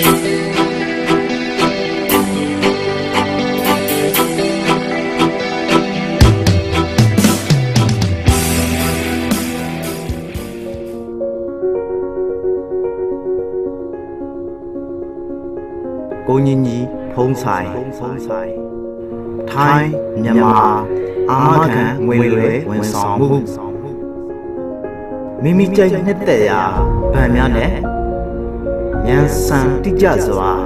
cô nhìn nhí phong sài Thái nhà mà ama cả nguyên lễ nguyên xóm mu mimi chơi hết tệ à phải miền đấy nhà sang tít giờ rồi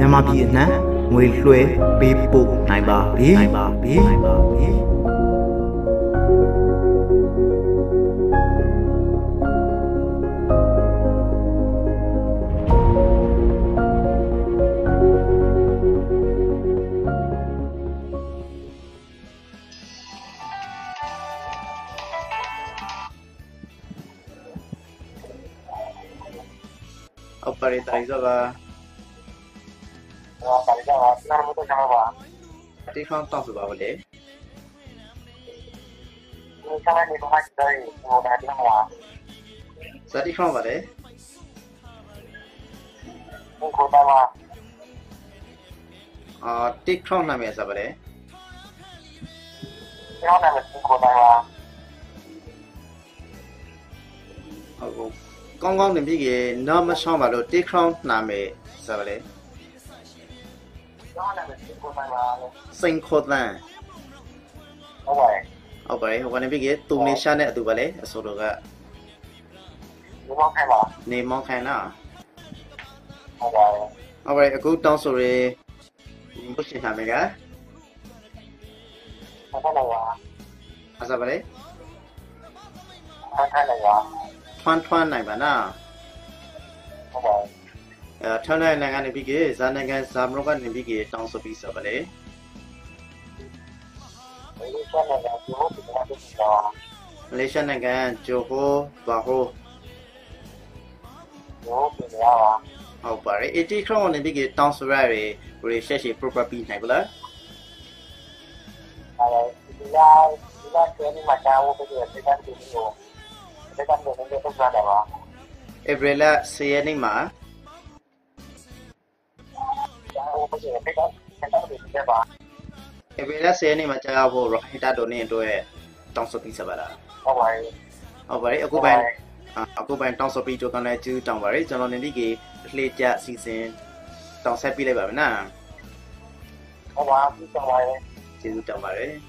nhà mà biết nè nguyên lễ bị buộc này bà biết Opari tadi juga. Opari juga. Nama tu siapa bah? Tiada tahu siapa boleh. Siapa ni bukan dari orang dari mana? Siapa siapa boleh? Bukan dari mana? Ah, tiada nama siapa boleh? Tiada nama bukan dari mana? Aku. 刚刚那边的那么上班了，对抗南美是不嘞？辛苦啦！好嘞，我那边的东南亚呢，对不嘞？说那个。你忙开吗？你忙开呢？好嘞，我当时嘞，不是南美个。是不嘞？看哪个？ Tuan-tuan naik mana? Apa? Tuan-tuan naik ni pergi, zaman naik zaman orang ni pergi tahun sebisa balik. Malaysia naik Johor Bahru. Apa? Iti kau ni pergi tahun sebaya boleh sesi property naik gula. Ia kerana macam apa dia sedang tidur. Ebrela siapa nama? Ebrela siapa nama? Cakap aku rohita doni itu tangsopi sebala. Awal. Aku bain tangsopi itu kan itu tangwari jalan ini ke leja season tangsepi lebar mana? Awal tangwari. Jadi tangwari.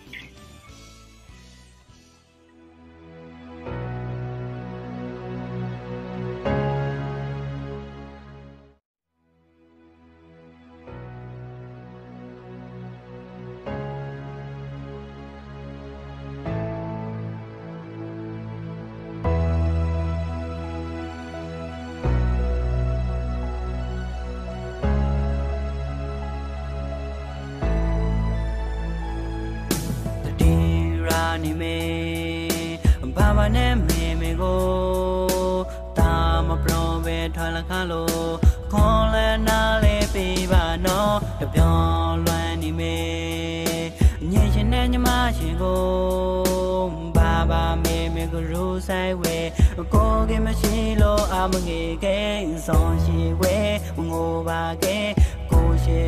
Go she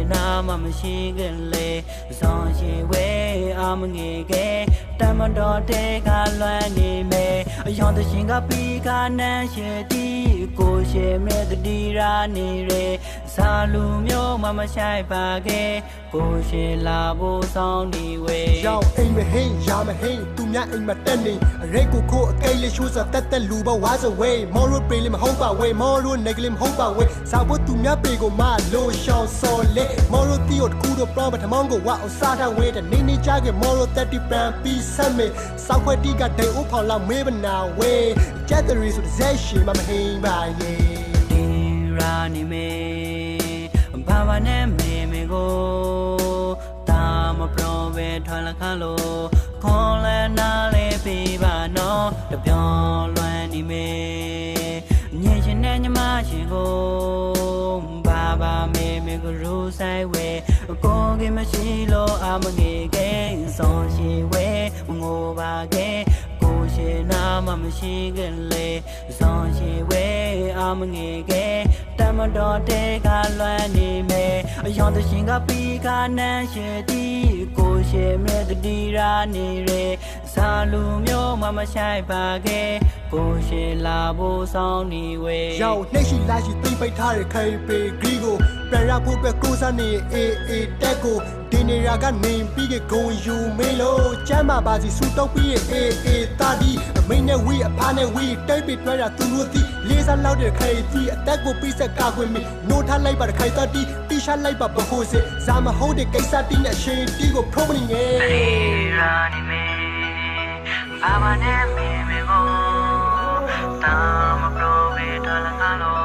na ma mshingle song shi we am nge ge tam do de ga lwan ni me yon de shin ga pi ga nan shi ti ko shi me de di ra ni re sa lu myo ma ma sai ba ge ko shi la bo song ni we yo nei shi la shi pi pai tha de kai pe gri go pra ra phu pe ko sa ni e e tat ko Dini raga name big go you melo Chama bazi suto be a tadi A mania we a pane we type it right at Tunuti Laser louder Kaiti attack will be a car with me No time like but Kaitati Tisha like but Hose Zama hold the Kaisatina shade ego promoting eh